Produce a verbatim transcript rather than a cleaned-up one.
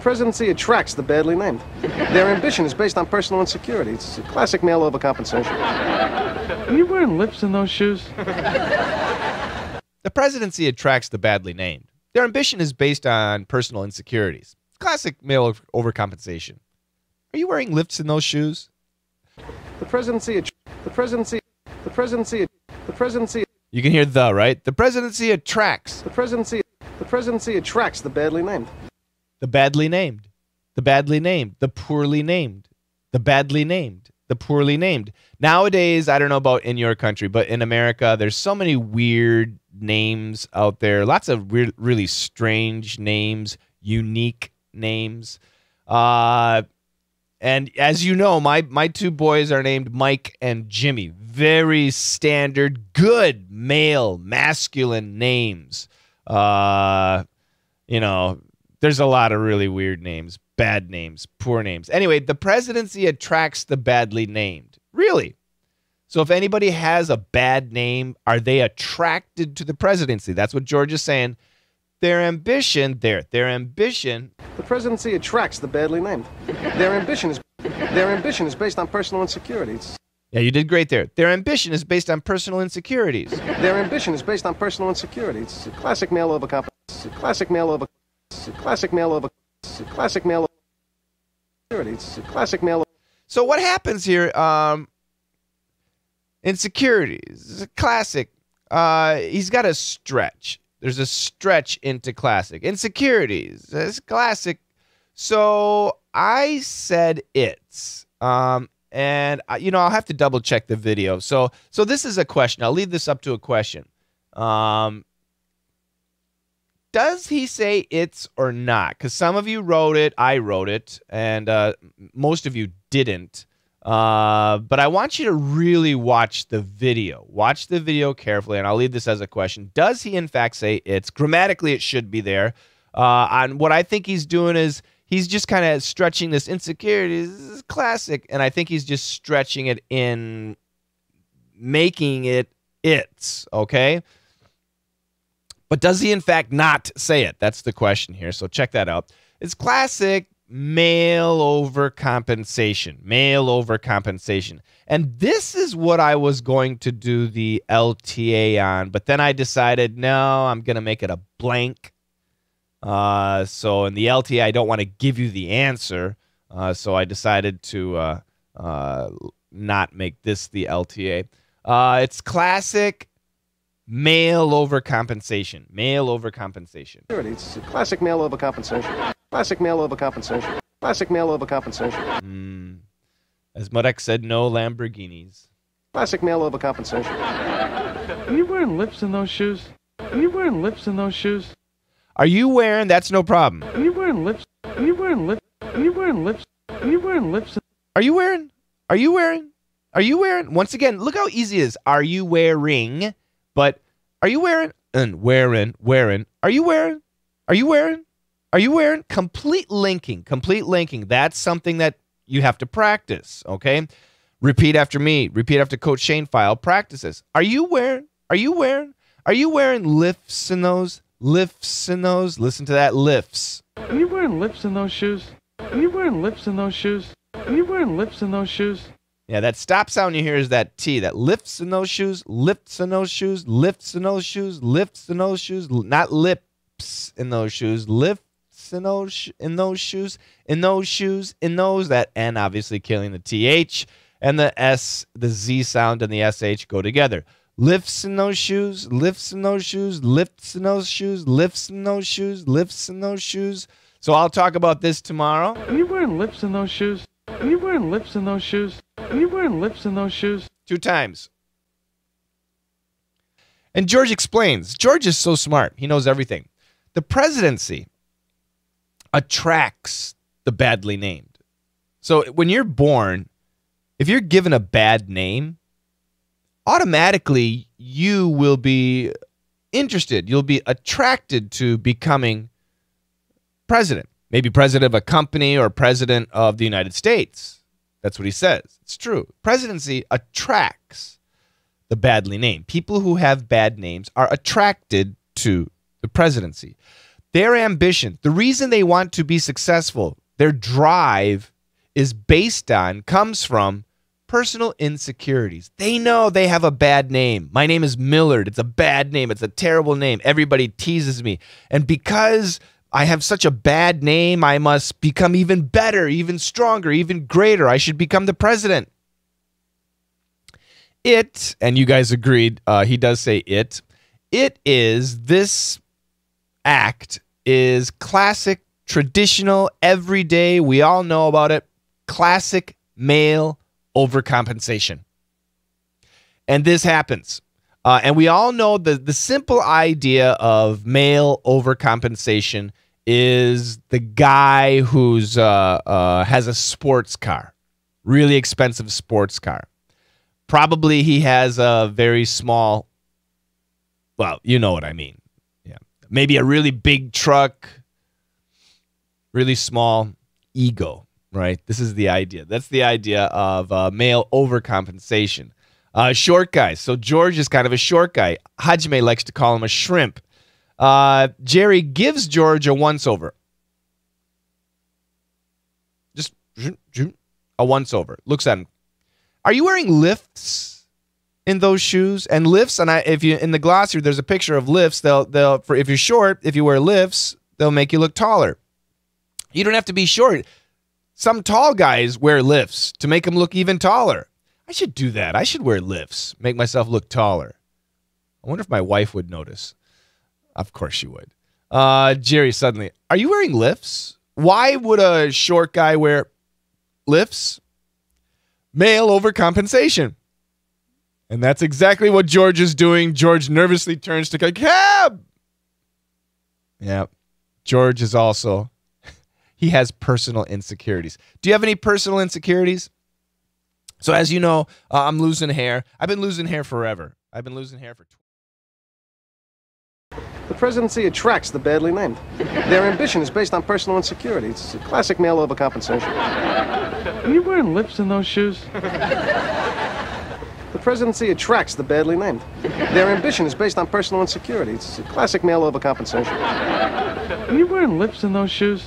presidency attracts the badly named. Their ambition is based on personal insecurity. It's a classic male overcompensation. Are you wearing lips in those shoes? The presidency attracts the badly named. Their ambition is based on personal insecurities. Classic male overcompensation. Are you wearing lips in those shoes? The presidency, the presidency, the presidency, the presidency. You can hear the, right? The presidency attracts. The presidency, the presidency attracts the badly named. The badly named. The badly named. The poorly named. The badly named. The poorly named. Nowadays, I don't know about in your country, but in America, there's so many weird names out there. Lots of weird, really strange names, unique names. Uh... And as you know, my, my two boys are named Mike and Jimmy. Very standard, good male, masculine names. Uh, you know, there's a lot of really weird names, bad names, poor names. Anyway, the presidency attracts the badly named. Really? So if anybody has a bad name, are they attracted to the presidency? That's what George is saying. Their ambition, their, their ambition. The presidency attracts the badly named. Their ambition is, their ambition is based on personal insecurities. Yeah, you did great there. Their ambition is based on personal insecurities. Their ambition is based on personal insecurities. It's a classic male overcompensation. It's a classic male over. It's a classic male over. It's a classic male over. It's a classic male. So what happens here? Um, insecurities. It's a classic. Uh, he's got a stretch. There's a stretch into classic. Insecurities. It's classic. So I said it's. Um, and, I, you know, I'll have to double check the video. So so this is a question. I'll leave this up to a question. Um, does he say it's or not? Because some of you wrote it. I wrote it. And uh, most of you didn't. Uh, but I want you to really watch the video. Watch the video carefully, and I'll leave this as a question. Does he, in fact, say it's? Grammatically, it should be there. Uh, and what I think he's doing is he's just kind of stretching this insecurity. This is classic, and I think he's just stretching it in making it it's, okay? But does he, in fact, not say it? That's the question here, so check that out. It's classic. Male overcompensation. Male overcompensation. And this is what I was going to do the L T A on, but then I decided, no, I'm going to make it a blank. Uh, so in the L T A, I don't want to give you the answer, uh, so I decided to uh, uh, not make this the L T A. Uh, it's classic male overcompensation. Male overcompensation. It's a classic male overcompensation. Classic male overcompensation. Classic male overcompensation. Mm. As Marek said, no Lamborghinis. Classic male overcompensation. Are you wearing lips in those shoes? Are you wearing lips in those shoes? Are you wearing? That's no problem. Are you wearing lips? Are you wearing lips? Are you wearing lips? Are you wearing lips? Are you wearing? Are you wearing? Are you wearing? Once again, look how easy it is. Are you wearing? But are you wearing? And wearing, wearing. Are you wearing? Are you wearing? Are you wearing? Complete linking. Complete linking. That's something that you have to practice, okay? Repeat after me. Repeat after Coach Shane file practices. Are you wearing? Are you wearing? Are you wearing lifts in those? Lifts in those? Listen to that. Lifts. Are you wearing lips in those shoes? Are you wearing lips in those shoes? Are you wearing lips in those shoes? Yeah, that stop sound you hear is that T. That lifts in those shoes. Lifts in those shoes. Lifts in those shoes. Lifts in those shoes. Not lips in those shoes. Lift. In those, sh in those shoes, in those shoes, in those, that N obviously killing the T H and the S, the Z sound and the S H go together. Lifts in those shoes, lifts in those shoes, lifts in those shoes, lifts in those shoes, lifts in those shoes. So I'll talk about this tomorrow. Are you wearing lips in those shoes? Are you wearing lips in those shoes? Are you wearing lips in those shoes? Two times. And George explains. George is so smart. He knows everything. The presidency attracts the badly named. So when you're born, if you're given a bad name, automatically you will be interested. You'll be attracted to becoming president. Maybe president of a company or president of the United States. That's what he says. It's true. Presidency attracts the badly named. People who have bad names are attracted to the presidency. Their ambition, the reason they want to be successful, their drive is based on, comes from personal insecurities. They know they have a bad name. My name is Millard. It's a bad name. It's a terrible name. Everybody teases me. And because I have such a bad name, I must become even better, even stronger, even greater. I should become the president. It, and you guys agreed, uh, he does say it, it is, this act is classic, traditional, everyday, we all know about it, classic male overcompensation. And this happens. Uh, and we all know the, the simple idea of male overcompensation is the guy who's uh, uh, has a sports car, really expensive sports car. Probably he has a very small, well, you know what I mean. Yeah, maybe a really big truck, really small ego, right? This is the idea. That's the idea of uh, male overcompensation. Uh, short guy. So George is kind of a short guy. Hajime likes to call him a shrimp. Uh, Jerry gives George a once-over. Just a once-over. Looks at him. Are you wearing lifts in those shoes? And lifts, and I, if you in the glossary, there's a picture of lifts. They'll they'll for if you're short, if you wear lifts, they'll make you look taller. You don't have to be short. Some tall guys wear lifts to make them look even taller. I should do that. I should wear lifts, make myself look taller. I wonder if my wife would notice. Of course she would. Uh, Jerry, suddenly, are you wearing lifts? Why would a short guy wear lifts? Male overcompensation. And that's exactly what George is doing. George nervously turns to a cab. Yeah, George is also, he has personal insecurities. Do you have any personal insecurities? So as you know, uh, I'm losing hair. I've been losing hair forever. I've been losing hair for twenty. The presidency attracts the badly named. Their ambition is based on personal insecurity. It's a classic male overcompensation. Are you wearing lips in those shoes? The presidency attracts the badly named. Their ambition is based on personal insecurity. It's a classic male overcompensation. Are you wearing lips in those shoes?